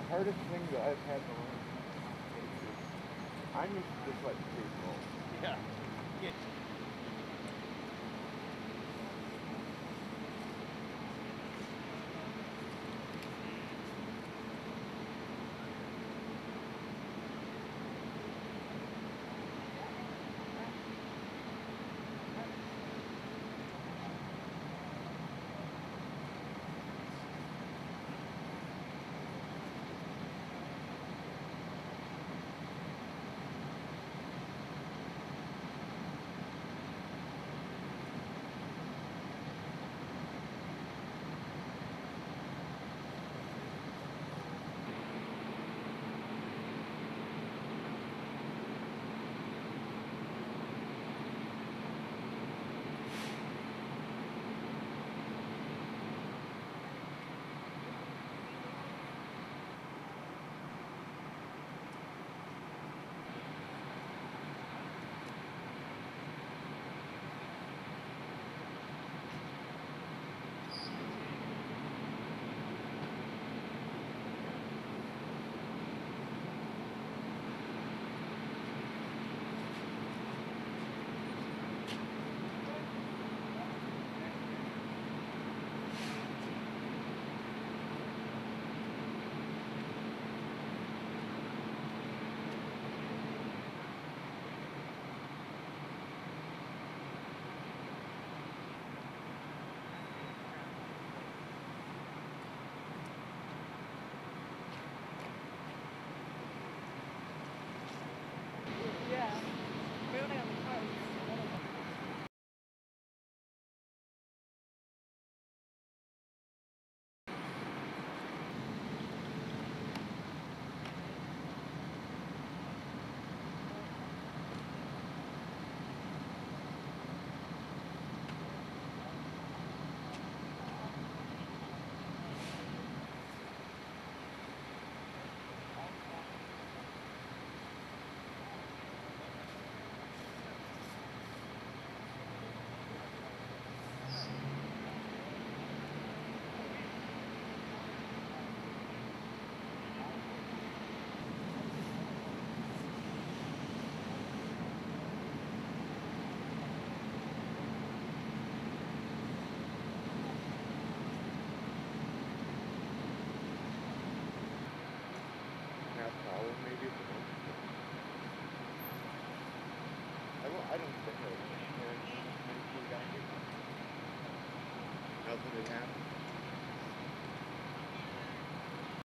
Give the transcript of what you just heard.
the hardest thing that I've had to learn is I'm used to just like free roll. Yeah. Yeah. Nothing had happened.